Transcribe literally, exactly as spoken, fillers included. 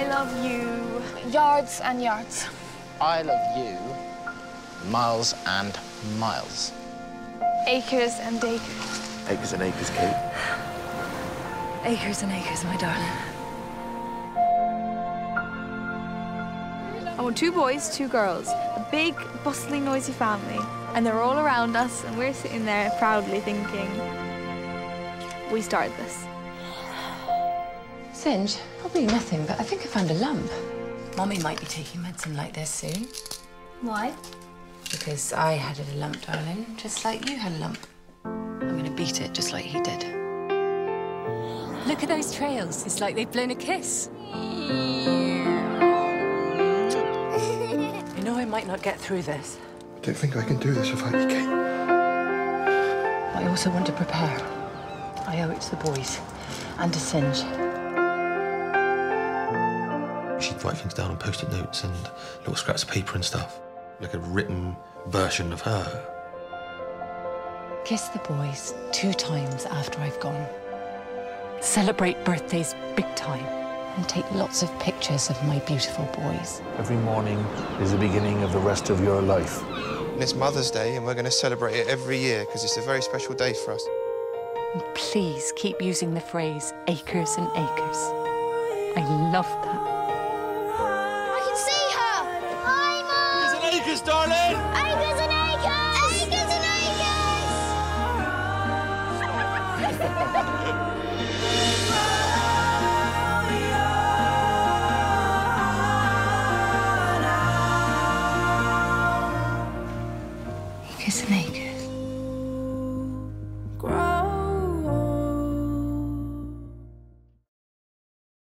I love you. Yards and yards. I love you. Miles and miles. Acres and acres. Acres and acres, Kate. Acres and acres, my darling. I want two boys, two girls. A big, bustling, noisy family. And they're all around us, and we're sitting there proudly thinking, we started this. Singe, probably nothing, but I think I found a lump. Mummy might be taking medicine like this soon. Why? Because I had a lump, darling, just like you had a lump. I'm going to beat it just like he did. Look at those trails. It's like they've blown a kiss. You know I might not get through this. I don't think I can do this if I be Kate. But I also want to prepare. I owe it to the boys and to Singe. She'd write things down on post-it notes and little scraps of paper and stuff. Like a written version of her. Kiss the boys two times after I've gone. Celebrate birthdays big time. And take lots of pictures of my beautiful boys. Every morning is the beginning of the rest of your life. And it's Mother's Day, and we're going to celebrate it every year, because it's a very special day for us. And please keep using the phrase, acres and acres. I love that. I can see her! Hi, Mum! It's an acres, darling!